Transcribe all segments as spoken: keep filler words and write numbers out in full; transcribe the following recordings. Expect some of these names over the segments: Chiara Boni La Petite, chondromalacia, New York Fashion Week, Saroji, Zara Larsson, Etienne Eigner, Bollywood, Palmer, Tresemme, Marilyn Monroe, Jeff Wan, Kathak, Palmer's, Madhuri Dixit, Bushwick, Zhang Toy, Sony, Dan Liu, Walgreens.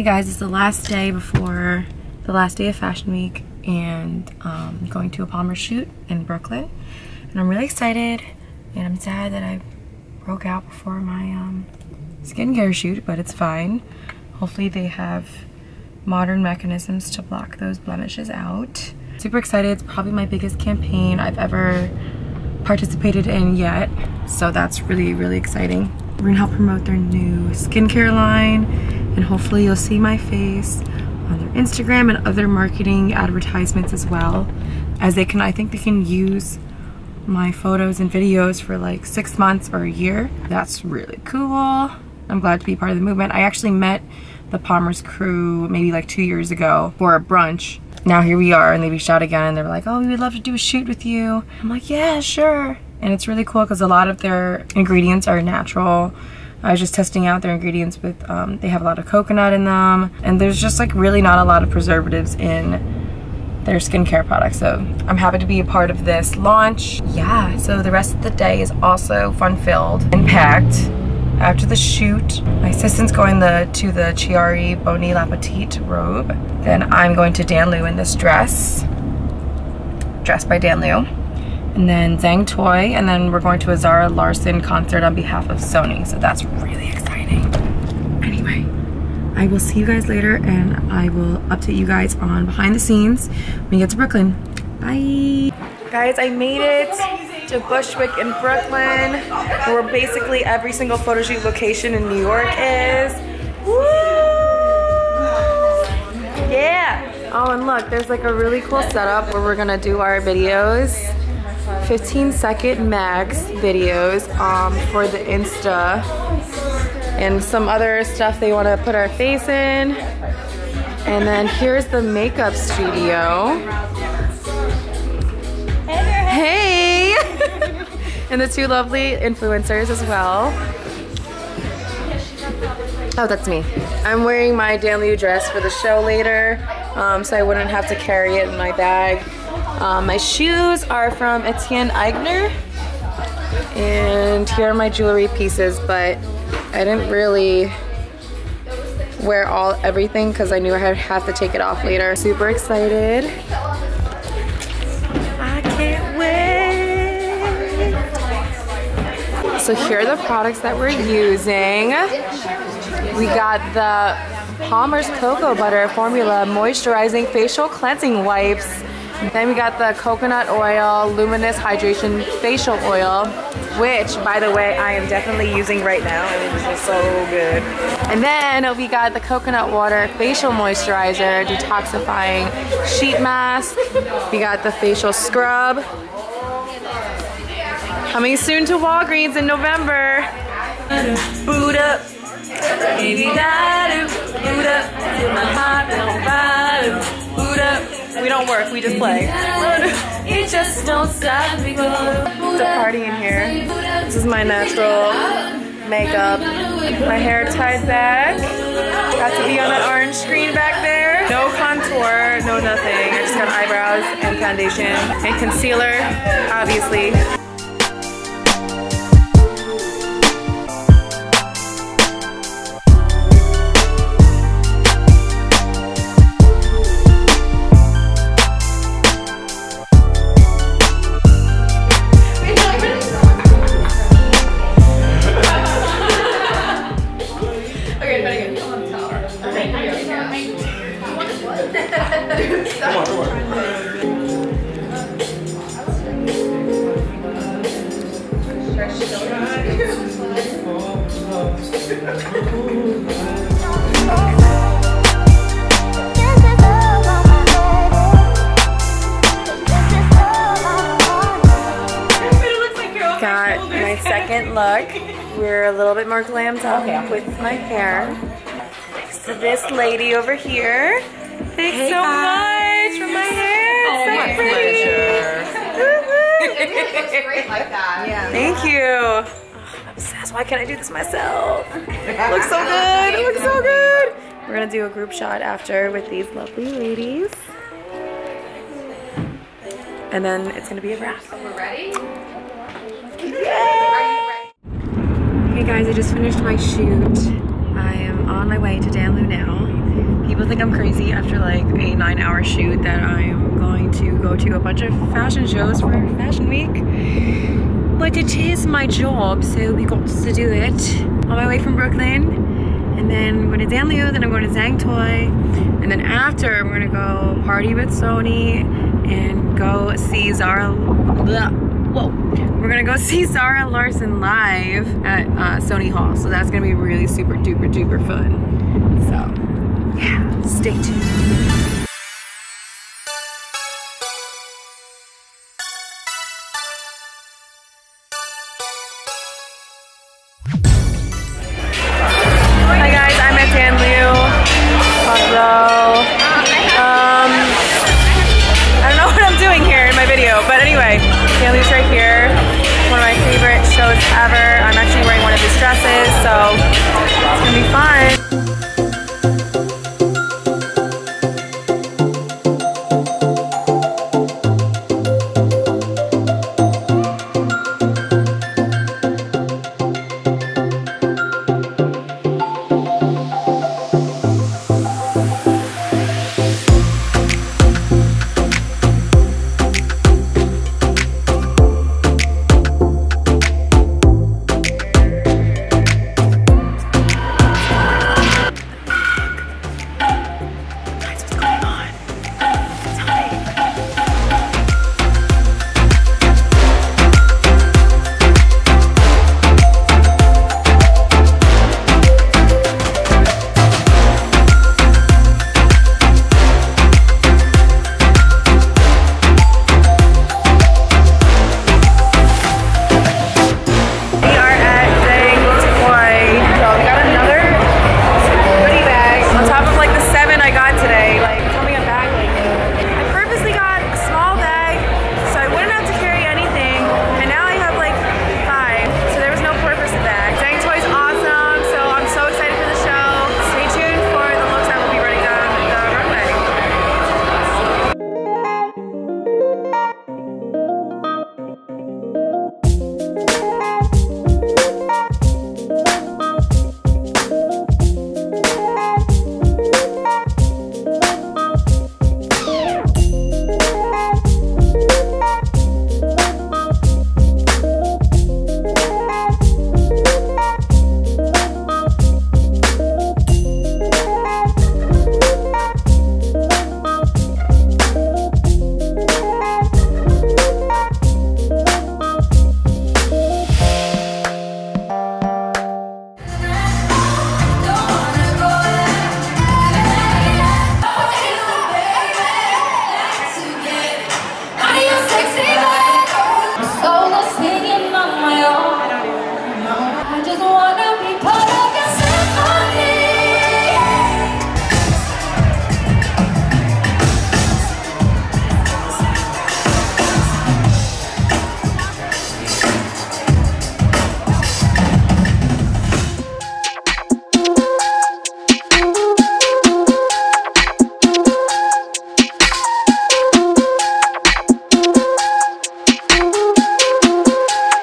Hey guys, it's the last day before the last day of Fashion Week, and um, I'm going to a Palmer shoot in Brooklyn, and I'm really excited, and I'm sad that I broke out before my um, skincare shoot, but it's fine. Hopefully they have modern mechanisms to block those blemishes out. Super excited. It's probably my biggest campaign I've ever participated in yet, so that's really, really exciting. We're gonna help promote their new skincare line, and hopefully you'll see my face on their Instagram and other marketing advertisements as well, as they can, I think they can use my photos and videos for like six months or a year. That's really cool. I'm glad to be part of the movement. I actually met the Palmer's crew maybe like two years ago for a brunch. Now here we are, and they reached out again, and they're like, oh, we would love to do a shoot with you. I'm like, yeah, sure. And it's really cool because a lot of their ingredients are natural. I was just testing out their ingredients with, um, they have a lot of coconut in them, and there's just like really not a lot of preservatives in their skincare products, so I'm happy to be a part of this launch. Yeah, so the rest of the day is also fun-filled and packed. After the shoot, my assistant's going the, to the Chiara Boni La Petite robe. Then I'm going to Dan Liu in this dress, dress by Dan Liu. And then Zhang Toy, and then we're going to a Zara Larsson concert on behalf of Sony, so that's really exciting. Anyway, I will see you guys later, and I will update you guys on behind the scenes when we get to Brooklyn. Bye! Guys, I made it to Bushwick in Brooklyn, where basically every single photo shoot location in New York is. Woo! Yeah! Oh, and look, there's like a really cool setup where we're gonna do our videos. fifteen second max videos um, for the Insta. And some other stuff they wanna put our face in. And then here's the makeup studio. Hey! And the two lovely influencers as well. Oh, that's me. I'm wearing my Dan Liu dress for the show later, um, so I wouldn't have to carry it in my bag. Um, my shoes are from Etienne Eigner, and here are my jewelry pieces, but I didn't really wear all everything because I knew I'd have to take it off later. Super excited. So here are the products that we're using. We got the Palmer's Cocoa Butter Formula Moisturizing Facial Cleansing Wipes. Then we got the Coconut Oil Luminous Hydration Facial Oil, which, by the way, I am definitely using right now. It is so good. And then we got the Coconut Water Facial Moisturizer Detoxifying Sheet Mask. We got the Facial Scrub. Coming soon to Walgreens in November. Boot up, baby, boot up, my heart don't bottom. Boot up. We don't work, we just play. It just don't stop. It's a party in here. This is my natural makeup. My hair tied back. Got to be on that orange screen back there. No contour, no nothing. I just got eyebrows and foundation and concealer, obviously. Look, we're a little bit more glammed up okay. With my hair. Next to this lady over here. Thanks hey so guys. Much for my hair. Oh, so my pretty. Pleasure. It looks great like that. Yeah. Thank you. Oh, I'm obsessed. Why can't I do this myself? It looks so good. It looks so good. We're gonna do a group shot after with these lovely ladies, and then it's gonna be a wrap. We're ready. Yay! Hey guys, I just finished my shoot. I am on my way to Dan Liu now. think I'm crazy after like a nine hour shoot that I'm going to go to a bunch of fashion shows for Fashion Week. But it is my job, so we got to do it. On my way from Brooklyn. And then I'm going to Dan Liu, then I'm going to Zhang Toy. And then after, we're going to go party with Sony and go see Zara. Bleh, whoa. We're going to go see Zara Larsson live at uh, Sony Hall. So that's going to be really super duper duper fun. So, yeah, stay tuned. Ever. I'm actually wearing one of his dresses, so it's gonna be fun.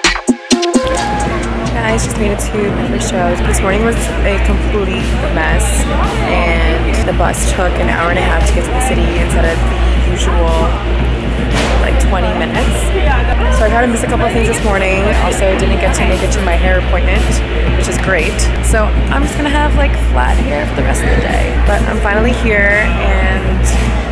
Made it to my first show. This morning was a complete mess, and the bus took an hour and a half to get to the city instead of the usual like twenty minutes. So I kind of missed a couple of things this morning. Also didn't get to make it to my hair appointment, which is great. So I'm just gonna have like flat hair for the rest of the day. But I'm finally here, and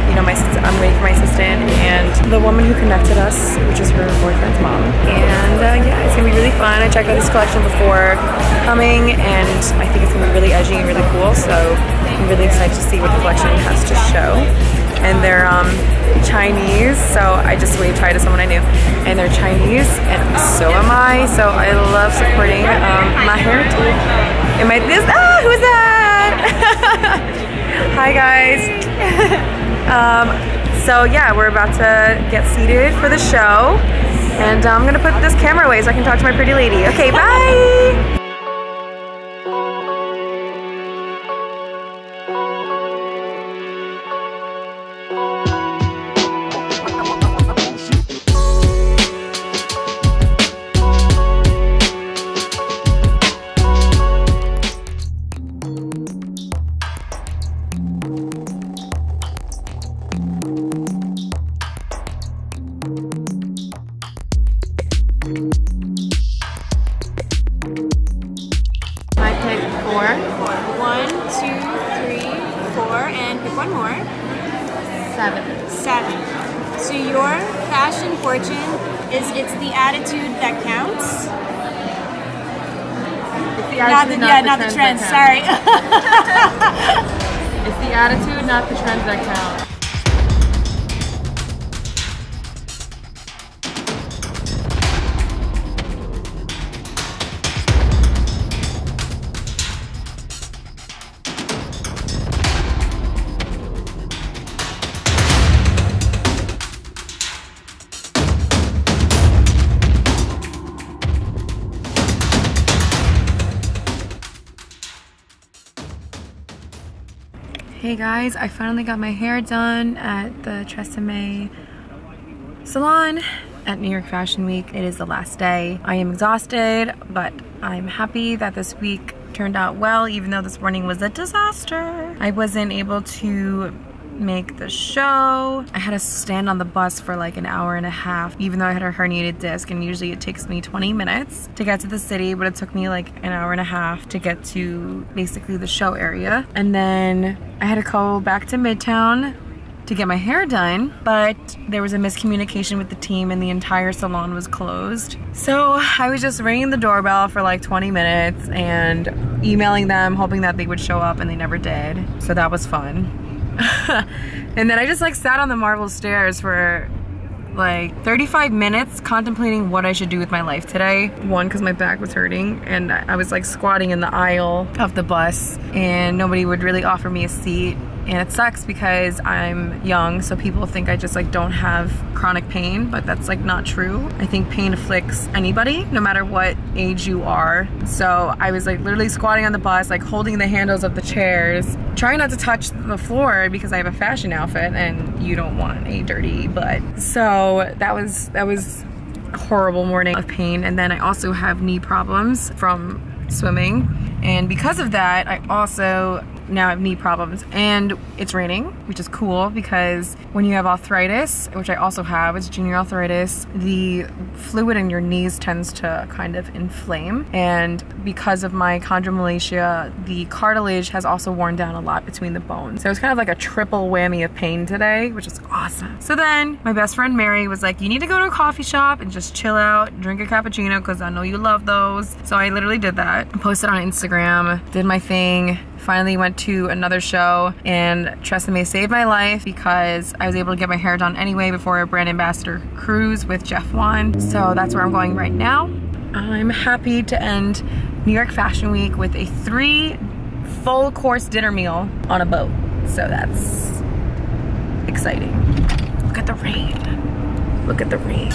you know, my I'm waiting for my assistant and the woman who connected us, which is her boyfriend's mom. And uh, yeah, it's gonna be really fun. I checked out this collection before coming, and I think it's gonna be really edgy and really cool. So I'm really excited to see what the collection has to show. And they're um, Chinese, so I just waved hi to someone I knew. And they're Chinese, and so am I. So I love supporting um, my heritage. Am I this? Ah, who's that? Hi guys. Um, so yeah, we're about to get seated for the show, and I'm gonna put this camera away so I can talk to my pretty lady. Okay, bye! and pick one more. Seven. Seven. So your fashion fortune is it's the attitude that counts. It's the attitude, not the, not yeah, the not the trends. Sorry. It's the attitude, not the trends that count. Hey guys, I finally got my hair done at the Tresemme salon at New York Fashion Week. It is the last day. I am exhausted, but I'm happy that this week turned out well, even though this morning was a disaster. I wasn't able to make the show. I had to stand on the bus for like an hour and a half, even though I had a herniated disc, and usually it takes me twenty minutes to get to the city, but it took me like an hour and a half to get to basically the show area. And then I had to go back to Midtown to get my hair done, but there was a miscommunication with the team and the entire salon was closed. So I was just ringing the doorbell for like twenty minutes and emailing them, hoping that they would show up, and they never did. So that was fun. And then I just like sat on the marble stairs for like thirty-five minutes contemplating what I should do with my life today. One, because my back was hurting, and I was like squatting in the aisle of the bus and nobody would really offer me a seat. And it sucks because I'm young, so people think I just like don't have chronic pain, but that's like not true. I think pain afflicts anybody, no matter what age you are. So I was like literally squatting on the bus, like holding the handles of the chairs, trying not to touch the floor because I have a fashion outfit and you don't want a dirty butt. So that was, that was a horrible morning of pain. And then I also have knee problems from swimming. And because of that, I also now I have knee problems, and it's raining, which is cool because when you have arthritis, which I also have, it's junior arthritis, the fluid in your knees tends to kind of inflame, and because of my chondromalacia, the cartilage has also worn down a lot between the bones. So it's kind of like a triple whammy of pain today, which is awesome. So then my best friend Mary was like, you need to go to a coffee shop and just chill out, drink a cappuccino, because I know you love those. So I literally did that, posted on Instagram, did my thing. Finally went to another show, and Tresemme saved my life because I was able to get my hair done anyway before a brand ambassador cruise with Jeff Wan. So that's where I'm going right now. I'm happy to end New York Fashion Week with a three full course dinner meal on a boat. So that's exciting. Look at the rain. Look at the rain.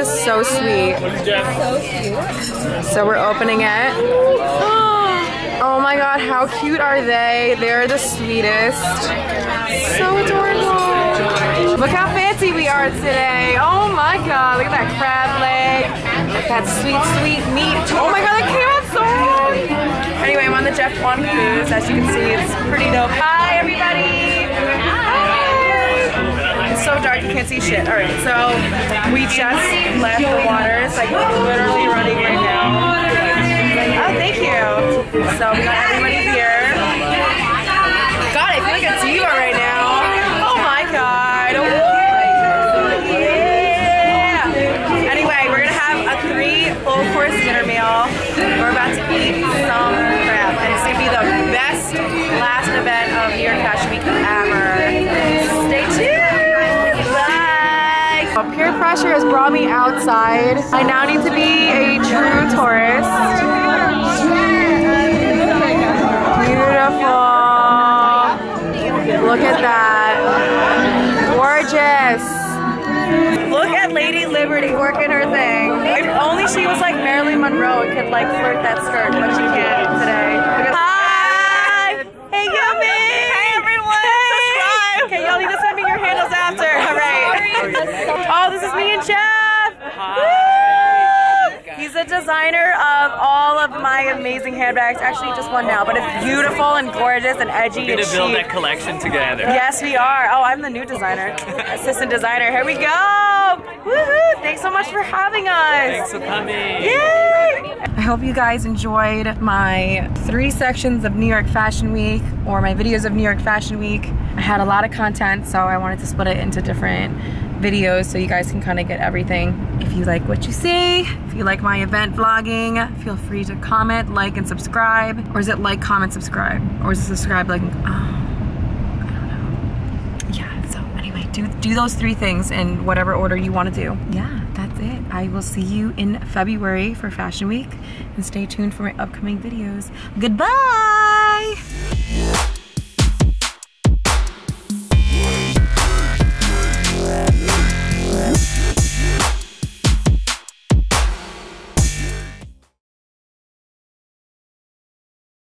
So sweet. So we're opening it. Oh my god, how cute are they? They're the sweetest. So adorable. Look how fancy we are today. Oh my god, look at that crab leg. Look at that sweet, sweet meat. Oh my god, that came out so good. Anyway, I'm on the Jeff Wan cruise. As you can see, it's pretty dope. Hi, everybody. So dark you can't see shit. All right, so we just left the water. It's like literally running right now. Oh, thank you. So we got everybody here. God, I feel like it's you right now. Oh my god. Woo! Yeah. Anyway, we're gonna have a three full course dinner meal. We're about to eat some crab, and it's gonna be the best last event of New York Fashion Week ever. Stay tuned. Peer pressure has brought me outside. I now need to be a true tourist. Beautiful. Look at that. Gorgeous. Look at Lady Liberty working her thing. If only she was like Marilyn Monroe and could like flirt that skirt, but she can't today. Hi! Hey, Yummy! Hey, everyone! Hey. Subscribe! Okay, y'all need to send me your handles after. All right. Oh, this is me and Jeff! Woo! He's the designer of all of my amazing handbags. Actually, just one now, but it's beautiful and gorgeous and edgy. We're gonna and build cheap. That collection together. Yes, we are. Oh, I'm the new designer, assistant designer. Here we go! Woohoo! Thanks so much for having us! Thanks for coming! Yay! I hope you guys enjoyed my three sections of New York Fashion Week, or my videos of New York Fashion Week. I had a lot of content, so I wanted to split it into different videos so you guys can kind of get everything. If you like what you see, if you like my event vlogging, feel free to comment, like, and subscribe. Or is it like, comment, subscribe? Or is it subscribe, like, oh. Do, do those three things in whatever order you want to do. Yeah, that's it. I will see you in February for Fashion Week, and stay tuned for my upcoming videos. Goodbye!